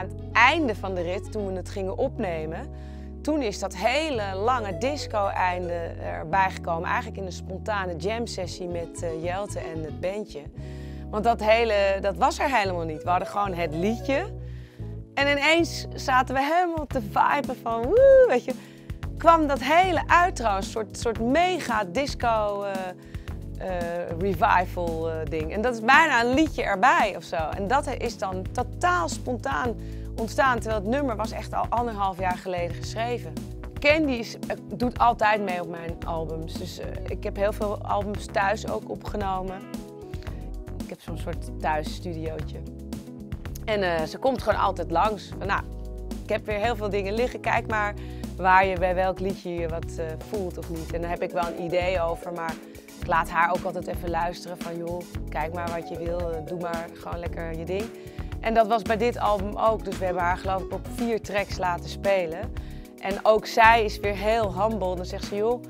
aan het einde van de rit, toen we het gingen opnemen, toen is dat hele lange disco-einde erbij gekomen. Eigenlijk in een spontane jam-sessie met Jelte en het bandje. Want dat was er helemaal niet. We hadden gewoon het liedje. En ineens zaten we helemaal te viben van woe, weet je. Kwam dat hele uitro, een soort mega disco revival ding. En dat is bijna een liedje erbij of zo. En dat is dan totaal spontaan ontstaan, terwijl het nummer was echt al 1,5 jaar geleden geschreven. Candy doet altijd mee op mijn albums. Dus ik heb heel veel albums thuis ook opgenomen. Ik heb zo'n soort thuisstudiootje. En ze komt gewoon altijd langs. Van, nou, ik heb weer heel veel dingen liggen. Kijk maar waar je bij welk liedje je wat voelt of niet. En daar heb ik wel een idee over, maar ik laat haar ook altijd even luisteren van joh, kijk maar wat je wil, doe maar gewoon lekker je ding. En dat was bij dit album ook, dus we hebben haar geloof ik op 4 tracks laten spelen. En ook zij is weer heel humble, dan zegt ze joh,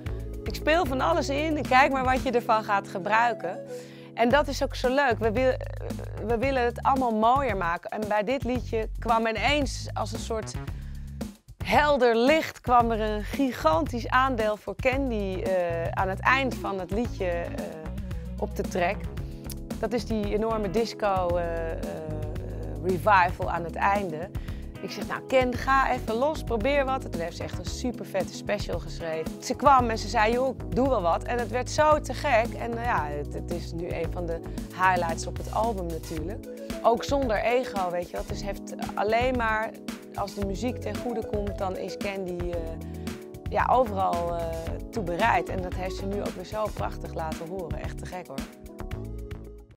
ik speel van alles in en kijk maar wat je ervan gaat gebruiken. En dat is ook zo leuk, we willen het allemaal mooier maken. En bij dit liedje kwam ineens als een soort helder licht kwam er een gigantisch aandeel voor Candy aan het eind van het liedje op de track. Dat is die enorme disco revival aan het einde. Ik zeg nou Ken, ga even los, probeer wat. En toen heeft ze echt een super vette special geschreven. Ze kwam en ze zei joh, doe wel wat. En het werd zo te gek. En ja, het is nu een van de highlights op het album natuurlijk. Ook zonder ego, weet je wel. Dus heeft alleen maar, als de muziek ten goede komt, dan is Candy ja, overal toe bereid. En dat heeft ze nu ook weer zo prachtig laten horen. Echt te gek hoor.